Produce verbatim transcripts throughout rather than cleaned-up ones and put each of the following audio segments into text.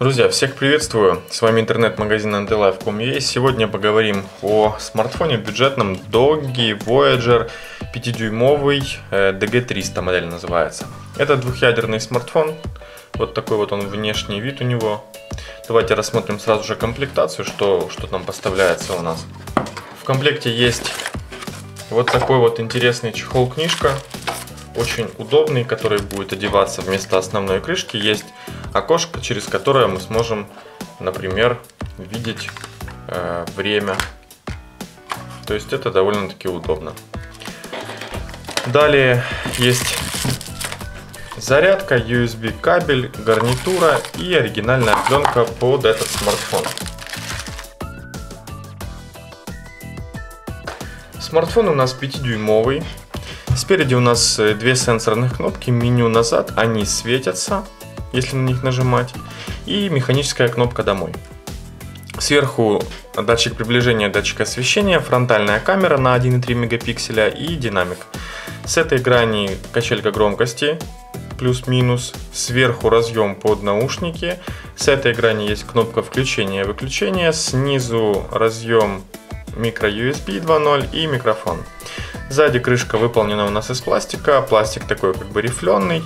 Друзья, всех приветствую, с вами интернет-магазин Антелайф точка ком точка ю а. Сегодня поговорим о смартфоне бюджетном Doggy Voyager пятидюймовый, ди джи триста модель называется. Это двухъядерный смартфон, вот такой вот он внешний вид у него. Давайте рассмотрим сразу же комплектацию, что, что там поставляется у нас. В комплекте есть вот такой вот интересный чехол-книжка, очень удобный, который будет одеваться вместо основной крышки. Есть окошко, через которое мы сможем, например, видеть э, время. То есть это довольно-таки удобно. Далее есть зарядка, ю эс би кабель, гарнитура и оригинальная пленка под этот смартфон. Смартфон у нас пятидюймовый. Спереди у нас две сенсорных кнопки, меню назад, они светятся, если на них нажимать, и механическая кнопка домой. Сверху датчик приближения, датчик освещения, фронтальная камера на один и три мегапикселя и динамик. С этой грани качелька громкости, плюс-минус, сверху разъем под наушники, с этой грани есть кнопка включения и выключения, снизу разъем микро ю эс би два ноль и микрофон. Сзади крышка выполнена у нас из пластика, пластик такой как бы рифленый,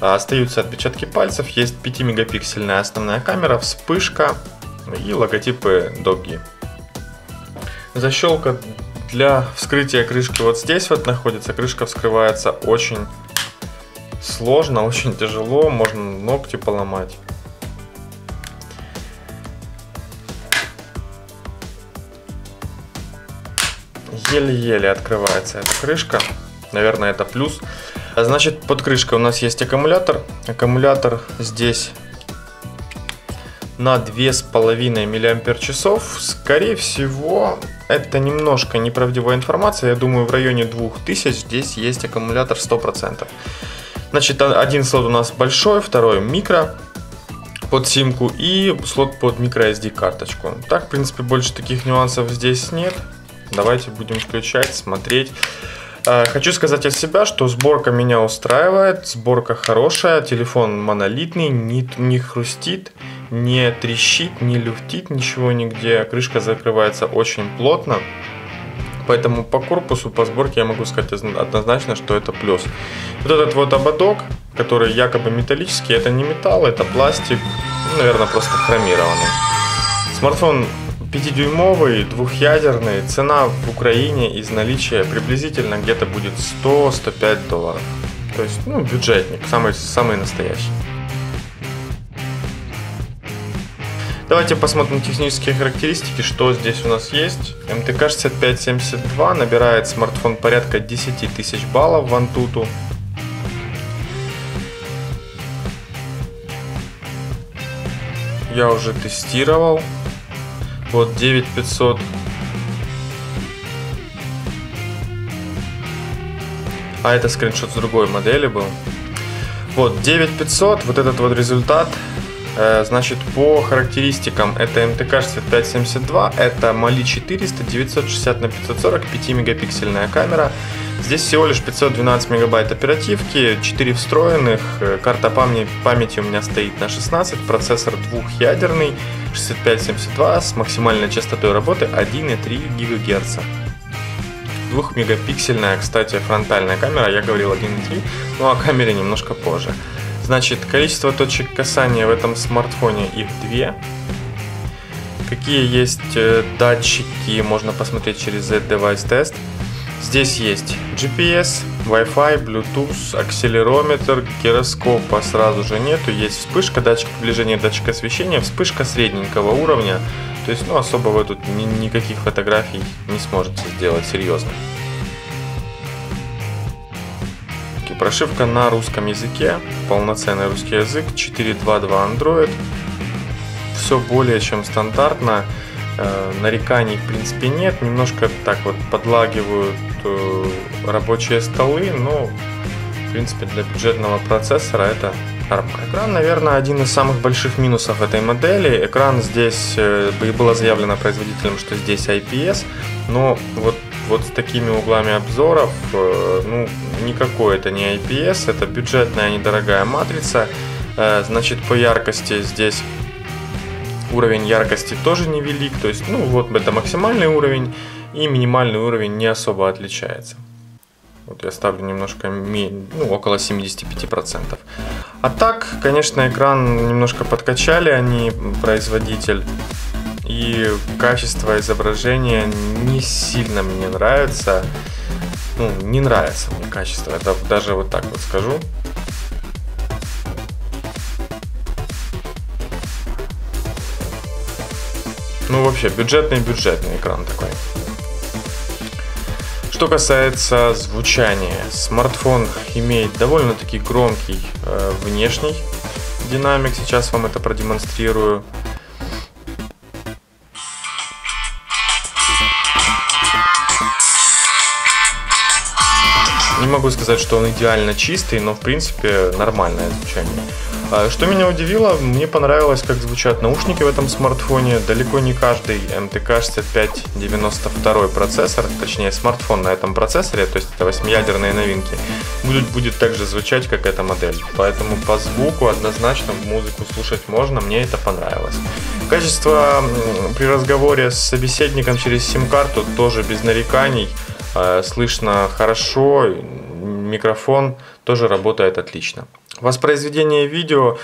остаются отпечатки пальцев, есть пятимегапиксельная основная камера, вспышка и логотипы Doogee. Защелка для вскрытия крышки вот здесь вот находится, крышка вскрывается очень сложно, очень тяжело, можно ногти поломать. Еле-еле открывается эта крышка, наверное, это плюс. Значит, под крышкой у нас есть аккумулятор. Аккумулятор здесь на две с половиной миллиампер-часов. Скорее всего, это немножко неправдивая информация. Я думаю, в районе двух тысяч здесь есть аккумулятор сто процентов. Значит, один слот у нас большой, второй микро под симку и слот под микро эс ди карточку. Так, в принципе, больше таких нюансов здесь нет. Давайте будем включать, смотреть. Хочу сказать от себя, что сборка меня устраивает, сборка хорошая, телефон монолитный, не, не хрустит, не трещит, не люфтит, ничего нигде, крышка закрывается очень плотно, поэтому по корпусу, по сборке я могу сказать однозначно, что это плюс. Вот этот вот ободок, который якобы металлический, это не металл, это пластик, ну, наверное, просто хромированный. Смартфон пятидюймовый, двухъядерный, цена в Украине из наличия приблизительно где-то будет сто — сто пять долларов. То есть, ну, бюджетник, самый, самый настоящий. Давайте посмотрим технические характеристики, что здесь у нас есть. эм тэ ка шестьдесят пять семьдесят два, набирает смартфон порядка десяти тысяч баллов в Antutu. Я уже тестировал. Вот девять тысяч пятьсот. А это скриншот с другой модели был. Вот девять тысяч пятьсот. Вот этот вот результат. Значит, по характеристикам это эм тэ ка шестьдесят пять семьдесят два, это Мали четыреста, девятьсот шестьдесят на пятьсот сорок, пятимегапиксельная камера. Здесь всего лишь пятьсот двенадцать мегабайт оперативки, четыре встроенных, карта памяти у меня стоит на шестнадцать, процессор двухъядерный шестьдесят пять семьдесят два с максимальной частотой работы один и три гигагерца. двухмегапиксельная, кстати, фронтальная камера, я говорил один и три, но о камере немножко позже. Значит, количество точек касания в этом смартфоне их две. Какие есть датчики, можно посмотреть через Z-Device Test. Здесь есть джи пи эс, Wi-Fi, Bluetooth, акселерометр, гироскопа сразу же нету. Есть вспышка, датчик приближения, датчик освещения, вспышка средненького уровня. То есть, ну, особо вы тут ни, никаких фотографий не сможете сделать серьезно. Прошивка на русском языке, полноценный русский язык, четыре точка два точка два Android. Все более чем стандартно, э, нареканий в принципе нет, немножко так вот подлагивают э, рабочие столы, но в принципе для бюджетного процессора это нормально. Экран, наверное, один из самых больших минусов этой модели. Экран здесь, э, было заявлено производителем, что здесь ай пи эс, но вот Вот с такими углами обзоров, ну, никакой это не ай пи эс, это бюджетная недорогая матрица. Значит, по яркости здесь Уровень яркости тоже невелик, то есть, ну вот это максимальный уровень, и минимальный уровень не особо отличается. Вот я ставлю немножко, ну, около семидесяти пяти процентов. А так, конечно, экран немножко подкачали они, производитель. И качество изображения не сильно мне нравится. Ну, не нравится мне качество, это даже вот так вот скажу. Ну, вообще, бюджетный-бюджетный экран такой. Что касается звучания, смартфон имеет довольно-таки громкий э, внешний динамик. Сейчас вам это продемонстрирую. Не могу сказать, что он идеально чистый, но в принципе нормальное звучание. Что меня удивило, мне понравилось, как звучат наушники в этом смартфоне. Далеко не каждый эм тэ ка шестьдесят пять девяносто два процессор, точнее смартфон на этом процессоре, то есть это восьмиядерные новинки, будет, будет так же звучать, как эта модель. Поэтому по звуку однозначно музыку слушать можно, мне это понравилось. Качество при разговоре с собеседником через сим-карту тоже без нареканий, слышно хорошо, микрофон тоже работает отлично. Воспроизведение видео.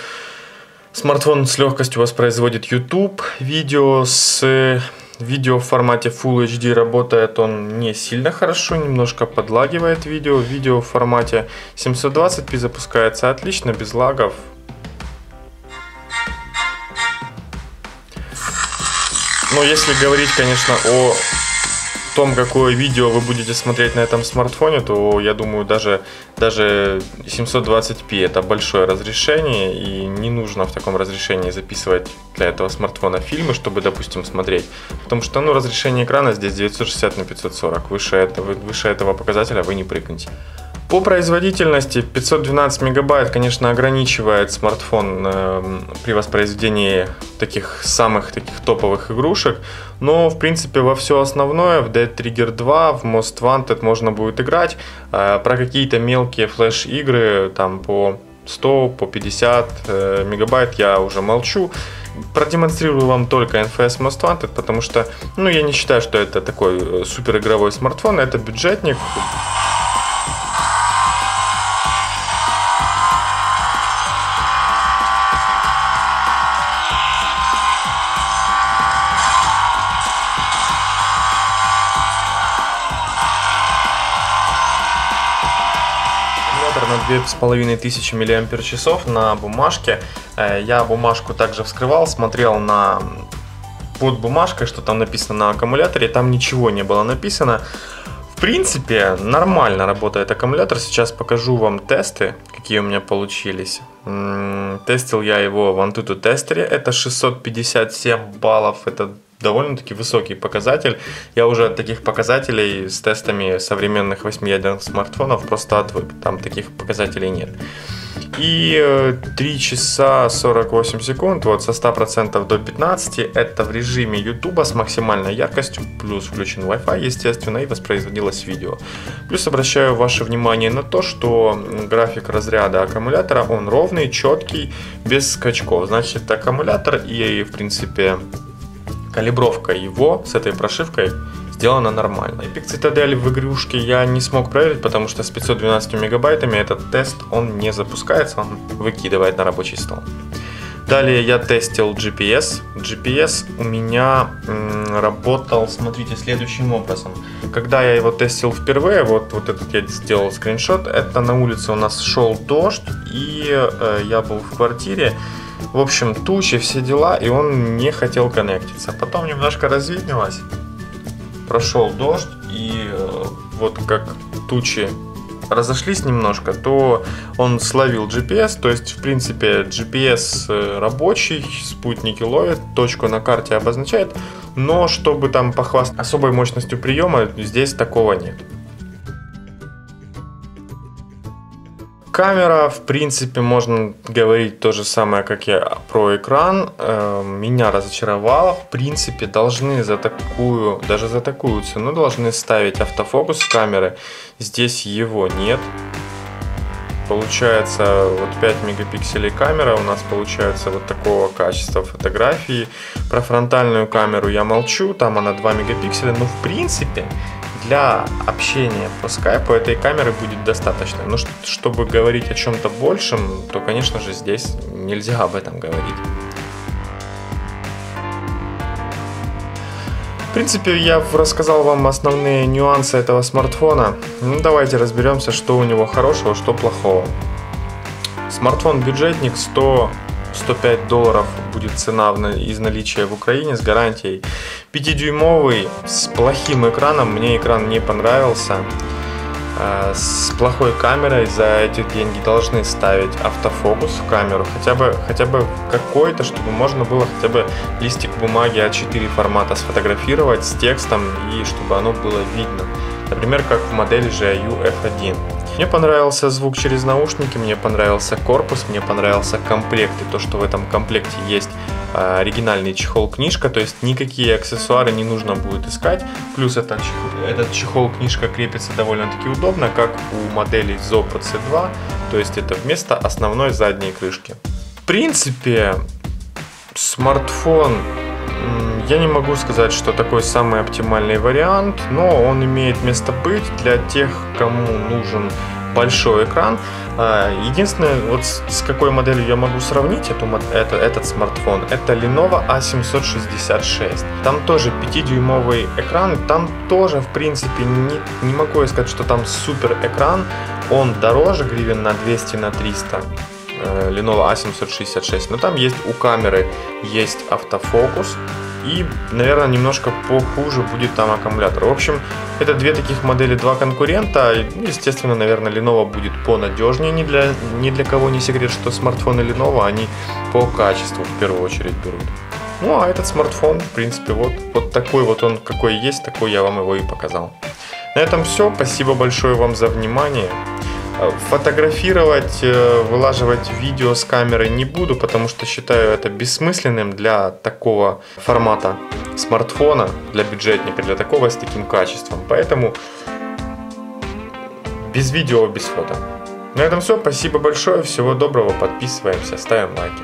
Смартфон с легкостью воспроизводит YouTube видео. С видео в формате фулл эйч ди работает он не сильно хорошо, немножко подлагивает видео. Видео в формате семьсот двадцать пэ запускается отлично, без лагов. Но если говорить, конечно, о о том, какое видео вы будете смотреть на этом смартфоне, то я думаю, даже, даже семьсот двадцать пэ это большое разрешение, и не нужно в таком разрешении записывать для этого смартфона фильмы, чтобы, допустим, смотреть, потому что, ну, разрешение экрана здесь девятьсот шестьдесят на пятьсот сорок, выше этого, выше этого показателя вы не прыгнете. По производительности пятьсот двенадцать мегабайт, конечно, ограничивает смартфон э, при воспроизведении таких самых таких топовых игрушек, но в принципе во все основное, в Дэд Триггер два, в Most Wanted можно будет играть. Э, про какие-то мелкие флеш-игры там по сто, по пятьдесят э, мегабайт я уже молчу. Продемонстрирую вам только эн эф эс Most Wanted, потому что, ну, я не считаю, что это такой супер игровой смартфон, это бюджетник. две тысячи пятьсот миллиампер-часов на бумажке. Я бумажку также вскрывал, смотрел на под бумажкой, что там написано на аккумуляторе. Там ничего не было написано. В принципе, нормально работает аккумулятор. Сейчас покажу вам тесты, какие у меня получились. Тестил я его в Antutu Тестере. Это шестьсот пятьдесят семь баллов. Это довольно-таки высокий показатель. Я уже от таких показателей с тестами современных восьмиядерных смартфонов просто отвык. Там таких показателей нет. И три часа сорок восемь секунд, вот со ста процентов до пятнадцати процентов, это в режиме YouTube с максимальной яркостью, плюс включен Wi-Fi, естественно, и воспроизводилось видео. Плюс обращаю ваше внимание на то, что график разряда аккумулятора, он ровный, четкий, без скачков. Значит, аккумулятор и, в принципе, калибровка его с этой прошивкой сделана нормально. Epic Citadel в игрушке я не смог проверить, потому что с пятьюсот двенадцатью мегабайтами этот тест он не запускается, он выкидывает на рабочий стол. Далее я тестил джи пи эс. джи пи эс у меня м, работал, смотрите, следующим образом. Когда я его тестил впервые, вот, вот этот я сделал скриншот, это на улице у нас шел дождь, и э, я был в квартире. В общем, тучи, все дела, и он не хотел коннектиться. Потом немножко развиднилось, прошел дождь, и э, вот как тучи разошлись немножко, то он словил джи пи эс, то есть, в принципе, джи пи эс рабочий, спутники ловят, точку на карте обозначает, но чтобы там похвастаться особой мощностью приема, здесь такого нет. Камера, в принципе, можно говорить то же самое, как я про экран. Меня разочаровало. В принципе, должны за такую, даже за такую цену должны ставить автофокус камеры. Здесь его нет. Получается вот пять мегапикселей камера, у нас получается вот такого качества фотографии. Про фронтальную камеру я молчу, там она два мегапикселя, но в принципе для общения по скайпу этой камеры будет достаточно. Но чтобы говорить о чем-то большем, то, конечно же, здесь нельзя об этом говорить. В принципе, я рассказал вам основные нюансы этого смартфона. Ну, давайте разберемся, что у него хорошего, что плохого. Смартфон-бюджетник, сто — сто пять долларов будет цена из наличия в Украине с гарантией. пятидюймовый с плохим экраном, мне экран не понравился. С плохой камерой за эти деньги должны ставить автофокус в камеру, хотя бы, хотя бы какой-то, чтобы можно было хотя бы листик бумаги а четыре формата сфотографировать с текстом и чтобы оно было видно. Например, как в модели джи эй ю эф один. Мне понравился звук через наушники, мне понравился корпус, мне понравился комплект. И то, что в этом комплекте есть оригинальный чехол-книжка, то есть никакие аксессуары не нужно будет искать. Плюс это, этот чехол-книжка крепится довольно-таки удобно, как у моделей Zopo си два. То есть это вместо основной задней крышки. В принципе, смартфон... Я не могу сказать, что такой самый оптимальный вариант, но он имеет место быть для тех, кому нужен большой экран. Единственное, вот с какой моделью я могу сравнить эту, это, этот смартфон, это Lenovo а семьсот шестьдесят шесть. Там тоже пятидюймовый экран, там тоже, в принципе, не, не могу я сказать, что там супер экран, он дороже гривен на двести, на триста. Lenovo а семьсот шестьдесят шесть, но там есть у камеры есть автофокус и, наверное, немножко похуже будет там аккумулятор. В общем, это две таких модели, два конкурента. Естественно, наверное, Lenovo будет понадежнее, ни для, ни для кого не секрет, что смартфоны Lenovo, они по качеству в первую очередь берут. Ну, а этот смартфон, в принципе, вот, вот такой вот он какой есть, такой я вам его и показал. На этом все, спасибо большое вам за внимание. Фотографировать, вылаживать видео с камеры не буду, потому что считаю это бессмысленным для такого формата смартфона, для бюджетника, для такого с таким качеством. Поэтому без видео, без фото. На этом все. Спасибо большое. Всего доброго. Подписываемся, ставим лайки.